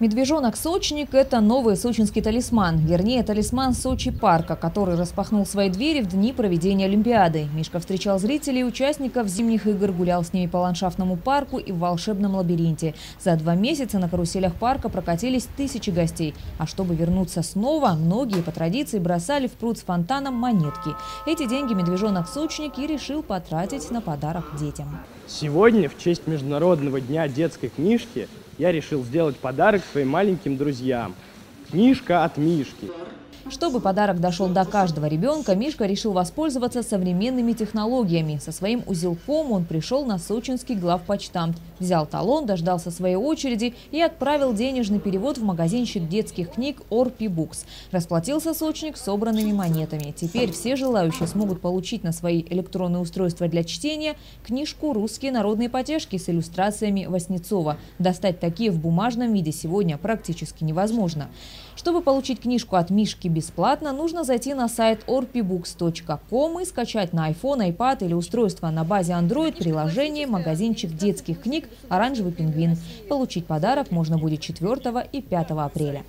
Медвежонок-сочник – это новый сочинский талисман, вернее, талисман Сочи-парка, который распахнул свои двери в дни проведения Олимпиады. Мишка встречал зрителей и участников зимних игр, гулял с ними по ландшафтному парку и в волшебном лабиринте. За 2 месяца на каруселях парка прокатились тысячи гостей. А чтобы вернуться снова, многие по традиции бросали в пруд с фонтаном монетки. Эти деньги медвежонок-сочник и решил потратить на подарок детям. Сегодня, в честь Международного дня детской книжки, я решил сделать подарок своим маленьким друзьям. Книжка от Мишки. Чтобы подарок дошел до каждого ребенка, Мишка решил воспользоваться современными технологиями. Со своим узелком он пришел на сочинский главпочтамт, взял талон, дождался своей очереди и отправил денежный перевод в магазинчик детских книг Orpibooks. Расплатился сочник собранными монетами. Теперь все желающие смогут получить на свои электронные устройства для чтения книжку «Русские народные потешки» с иллюстрациями Васнецова. Достать такие в бумажном виде сегодня практически невозможно. Чтобы получить книжку от Мишки бесплатно, нужно зайти на сайт orpibooks.com и скачать на iPhone, iPad или устройство на базе Android приложение «Магазинчик детских книг Оранжевый пингвин». Получить подарок можно будет 4 и 5 апреля.